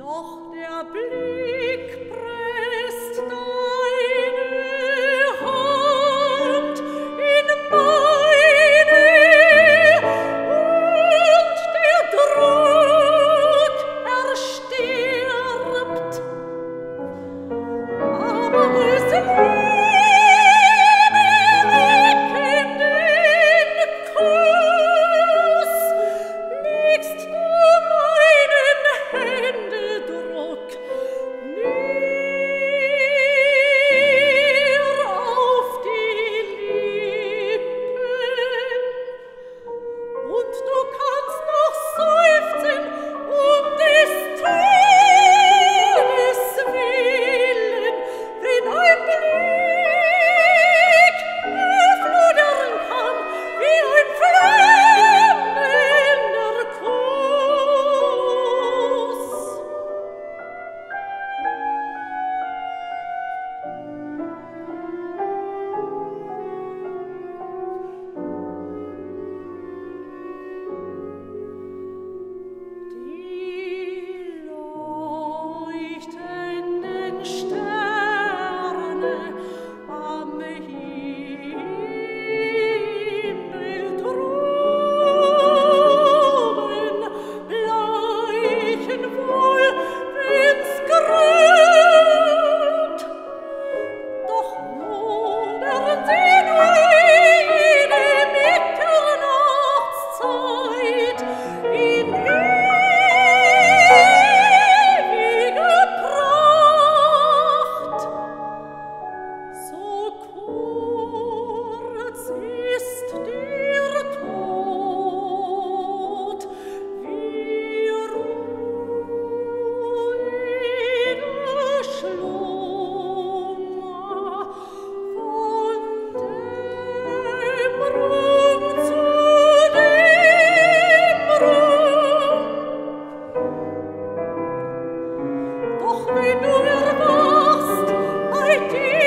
Doch der Blick presst deine Hand in meine und der Druck erstirbt. Aber es lebt. Doch wenn du erwachst,